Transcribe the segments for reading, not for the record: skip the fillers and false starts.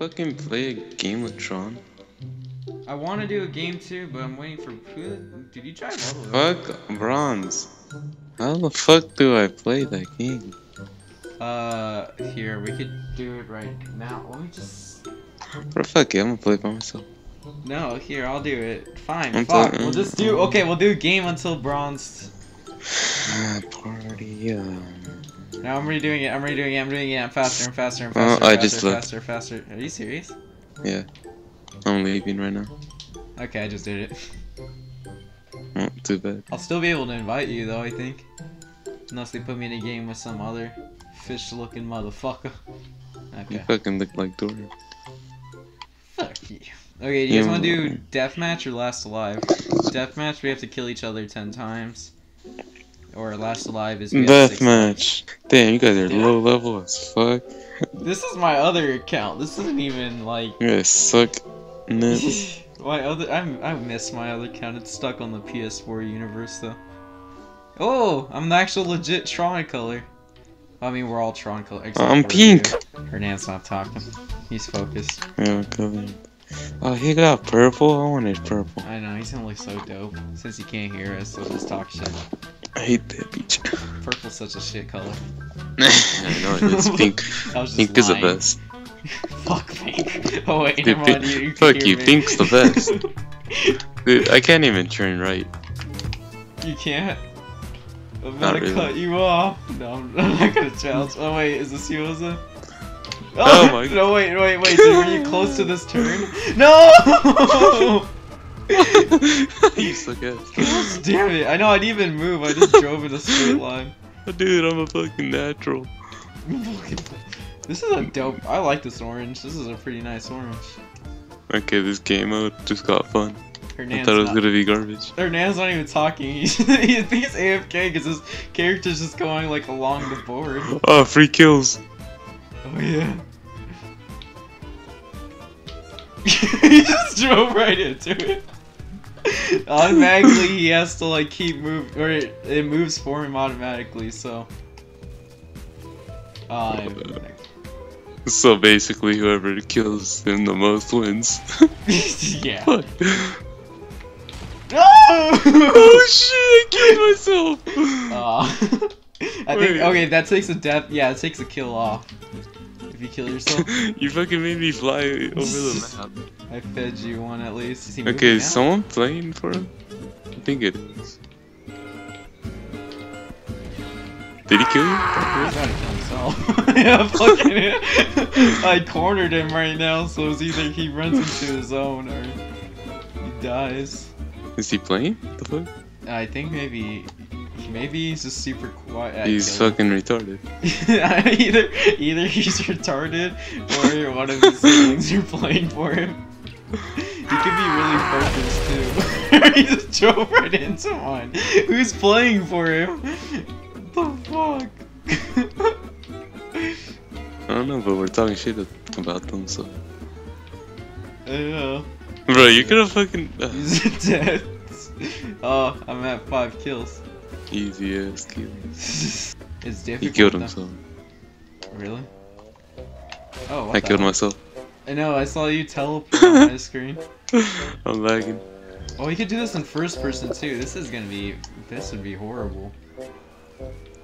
fucking play a game with Tron? I want to do a game too, but I'm waiting for. Did you try Model? Fuck Bronze. How the fuck do I play that game? Here, we could do it right now. Let me just. Bro, fuck it, I'm gonna play by myself. No, here, I'll do it. Fine, fuck. We'll just do. Okay, we'll do a game until Bronze. Party. Now I'm redoing it. I'm faster and faster and faster. Oh, I just looked. Faster. Are you serious? Yeah. I'm leaving right now. Okay, I just did it. Not too bad. I'll still be able to invite you though, I think. Unless they put me in a game with some other fish-looking motherfucker. Okay. You fucking look like Dora. Fuck you. Okay, do you guys want to do deathmatch or last alive? Deathmatch, we have to kill each other 10 times. Or last alive is deathmatch. Damn, you guys are low level as fuck. This is my other account. This isn't even like. You guys suck. My other, I miss my other account. It's stuck on the PS4 universe though. Oh, I'm the actual legit Tron color. I mean, we're all Tron color. I'm pink. Hernan's not talking. He's focused. Yeah, coming. Oh, he got purple. I wanted purple. I know. He's gonna look so dope since he can't hear us. So let's talk shit. I hate that beach. Purple's such a shit color. I know it is. Pink. Pink is the best. Fuck pink. Oh wait, dude, never mind, you fuck you, me. Pink's the best. Dude, I can't even turn right. You can't? I'm gonna really. Cut you off. No, I'm not gonna challenge. Oh wait, is this you, Oza? Oh my god. No, wait, dude, were you close to this turn? No! You suck ass. Damn it, I know I didn't even move, I just drove in a straight line. Dude, I'm a fucking natural. This is a dope. I like this orange. This is a pretty nice orange. Okay, this game mode just got fun. I thought it was gonna be garbage. Hernan's not even talking. He thinks it's AFK because his character's just going like along the board. Oh, free kills. Oh yeah. He just drove right into it. Automatically, he has to like keep moving, or it moves for him automatically. So. So basically, whoever kills him the most wins. Yeah. Fuck. No! Oh shit! I killed myself. I think okay. That takes a death. Yeah, it takes a kill off. If you kill yourself. You fucking made me fly over the map. I fed you one at least. Okay, is someone playing for him? I think it is. Did he kill you? He was trying to kill himself. Yeah, fucking it. I cornered him right now, so it's either he runs into his own or he dies. Is he playing? The fuck? I think maybe he's just super quiet. He's fucking retarded. either he's retarded or one of his siblings are playing for him. He could be really focused too. He just drove right into one. Who's playing for him? What the fuck? I don't know, but we're talking shit about them, so. I know. Bro, you could have fucking. He's dead. Oh, I'm at 5 kills. Easy ass kills. It's difficult. He killed himself. Really? Oh, what I killed myself. I know, I saw you teleport on my screen. I'm lagging. Oh, you could do this in first person too. This would be horrible.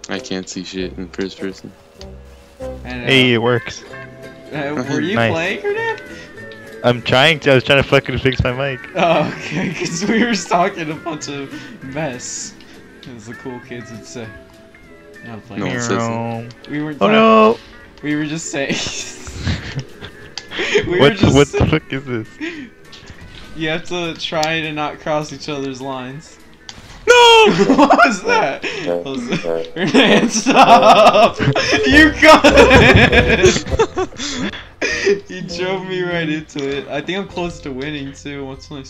I can't see shit in first person. Hey, it works. Were you playing or not? I'm trying to. I was trying to fucking fix my mic. Oh, okay. Because we were talking a bunch of mess, as the cool kids would say. Not playing. No, we weren't. Oh no. We were just saying. What the fuck is this? You have to try to not cross each other's lines. No! What was that? Hernan, stop! You got it! He drove me right into it. I think I'm close to winning too. What's my?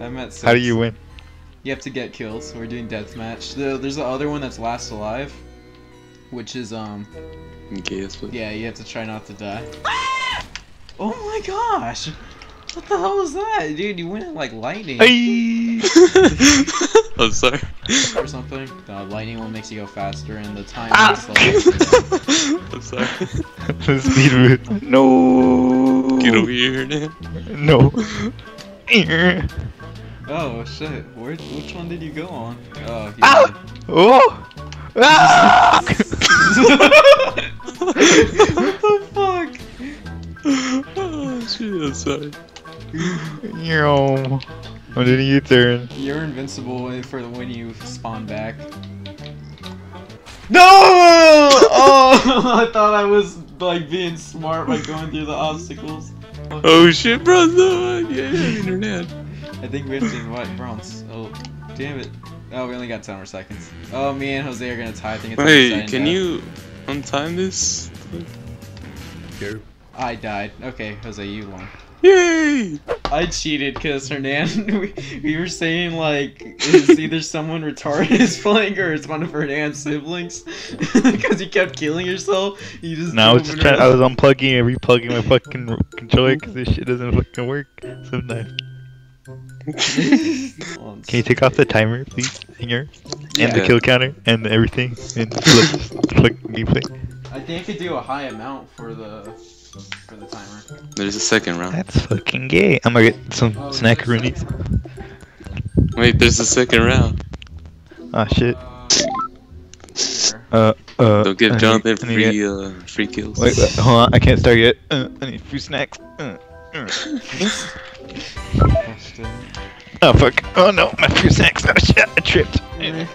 I'm at 6. How do you win? You have to get kills. We're doing deathmatch. There's the other one that's last alive, which is yeah, you have to try not to die. Oh my gosh! What the hell was that, dude? You went like lightning. I'm sorry. Or something. The lightning one makes you go faster, and the time is slower. I'm sorry. The speed route. No. Get over here now. No. Oh shit, which one did you go on? Oh, ah! Oh! Ah! What the fuck? Oh shit, I'm sorry. Yo. I'm doing a U-turn. You're invincible for when you spawn back. No! Oh! I thought I was like being smart by going through the obstacles. Oh shit, bro! No, yeah, internet. I think we're seeing white bronze. Oh, damn it! Oh, we only got 10 more seconds. Oh, me and Jose are gonna tie. I think it's Wait, can you untime this? Go. I died. Okay, Jose, you won. Yay! I cheated because Hernan, we were saying like it's either someone retarded is playing or it's one of Hernan's siblings because you kept killing yourself. You just no, I was just trying. I was unplugging and replugging my fucking controller because this shit doesn't fucking work sometimes. Can you take off the timer, please, Singer? Yeah. And the kill counter and everything and flip gameplay. I think I could do a high amount for the. For the timer. There's a second round. That's fucking gay. I'm gonna get some snackaroonies. Wait, there's a second round. Ah, shit. Don't give Jonathan free kills. Wait, hold on, I can't start yet. I need free snacks. Oh fuck. Oh no, my free snacks. Oh shit, I tripped. You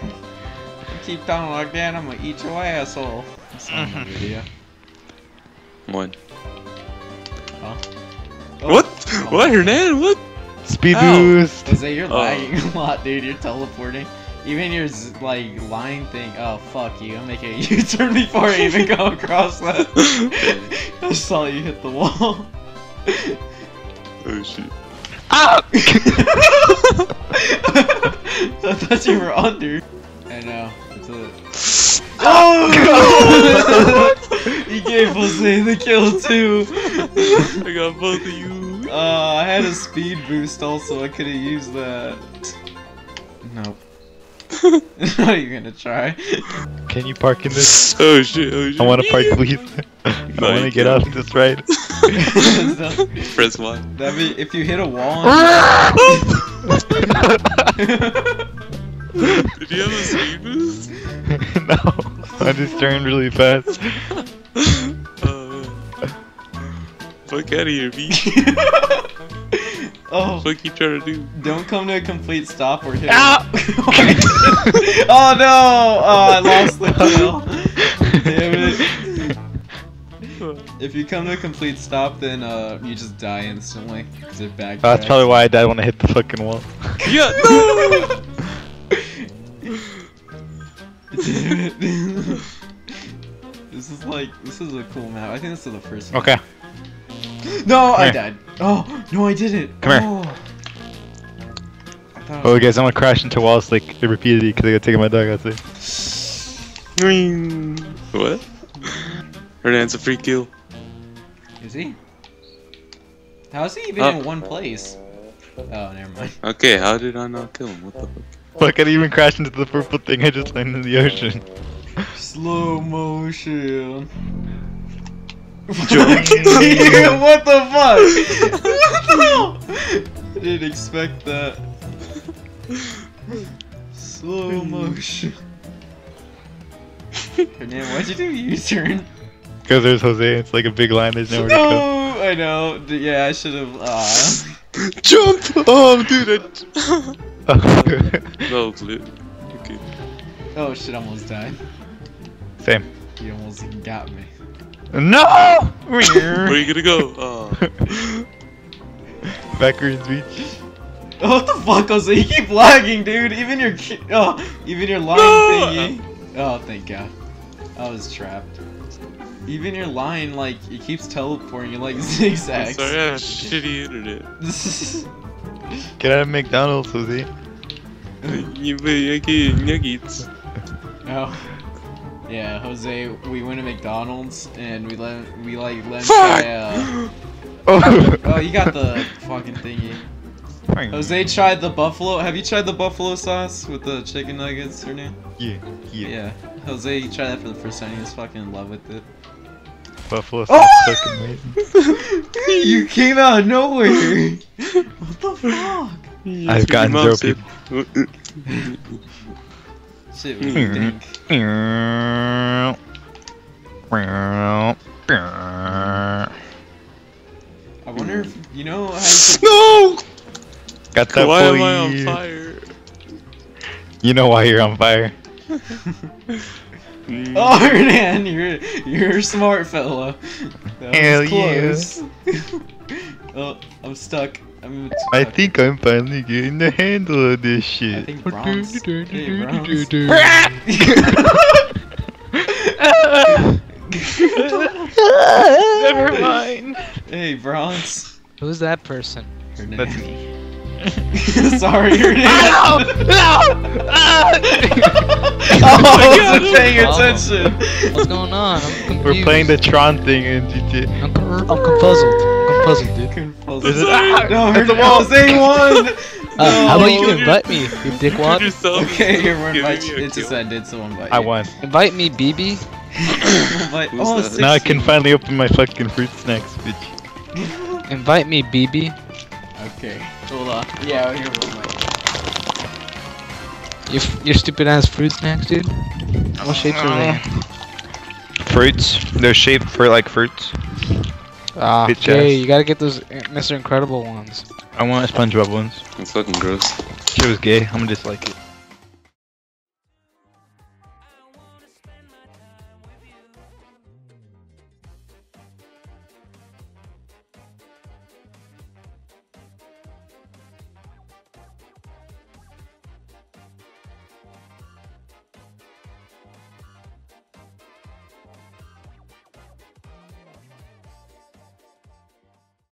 keep talking like that, I'm gonna eat your asshole. That's not my video. One. Huh? Oh, what? Oh. What, Hernan? What? Speed boost. Jose, you're lagging a lot, dude. You're teleporting. Even your like line thing. Oh fuck you! I'm making a U-turn before I even go across that. I saw you hit the wall. Oh shit! Ah! I thought you were under. I know. It's a... Oh! He gave Jose the kill too! I got both of you. I had a speed boost also, I could've used that. Nope. Are you gonna try? Can you park in this? Oh shit, oh shit. I wanna park, please. No, I wanna get off this ride. Press one. That'd be, if you hit a wall and... Did you have a speed boost? No, I just turned really fast. Fuck out of here, B. Oh, what the fuck you trying to do? Don't come to a complete stop or hit. Ah! Oh no! Oh, I lost the kill. Damn it! If you come to a complete stop, then you just die instantly. Cause it backtracks. That's probably why I died when I hit the fucking wall. Yeah. No! This is like, this is a cool map. I think this is the first one. Okay. No, I died. Oh, no, I didn't. Come here. Oh, guys, I'm gonna crash into walls like repeatedly because I got taken my dog out there. What? Hernan's a free kill. Is he? How is he even in one place? Oh, never mind. Okay, how did I not kill him? What the fuck? Fuck, I didn't even crash into the purple thing, I just landed in the ocean. Slow motion. What the fuck? What the hell? I didn't expect that. Slow motion. Hernan, why'd you do a U-turn? Because there's Jose, it's like a big line, there's nowhere to go. No, I know. Yeah, I should've... Jump! Oh, dude, I... No, blue. Okay. Oh shit, I almost died. Same. You almost got me. No! Where are you gonna go? Oh. Backwards beach. Oh, what the fuck, Jose? You keep lagging, dude. Even your line thingy. Oh, thank God. I was trapped. Even your line, like, it keeps teleporting. You like zigzags. Sorry, I have shitty internet. Get out of McDonald's, Jose. You yucky nuggets. Oh, yeah, Jose. We went to McDonald's and we let him try. Oh, you got the fucking thingy. Jose tried the buffalo. Have you tried the buffalo sauce with the chicken nuggets or no? Yeah. Jose tried that for the first time. He was fucking in love with it. Buffalo's fucking amazing. You came out of nowhere! What the fuck? I've gotten dopey. See what you think. I wonder if you know how to... No! Got that. Why am I on fire? You know why you're on fire. Oh man, you're a smart fella. That hell was close. Yeah. Oh, I'm stuck. I think I'm finally getting the handle of this shit. I think Bronze. Hey, Bronze. Never mind. Hey, Bronze. Who's that person? Her name. That's me. Sorry, her name. No! No! I wasn't paying attention. What's going on? We're playing the Tron thing in GTA. I'm compuzzled. I'm puzzled, dude. Confuzzled. No, her was A1. How about you invite me, you dickwad? Okay, here we're inviting. It's ascended, so invite. I won. Invite me, BB. Oh, now I can finally open my fucking fruit snacks, bitch. Invite me, BB. Okay, hold on. Yeah, here we go. Your stupid ass fruit snacks, dude. What shapes are they? Fruits. They're shaped for like fruits. Ah, okay, you gotta get those Mr. Incredible ones. I want SpongeBob ones. It's fucking gross. She was gay. I'm gonna dislike it.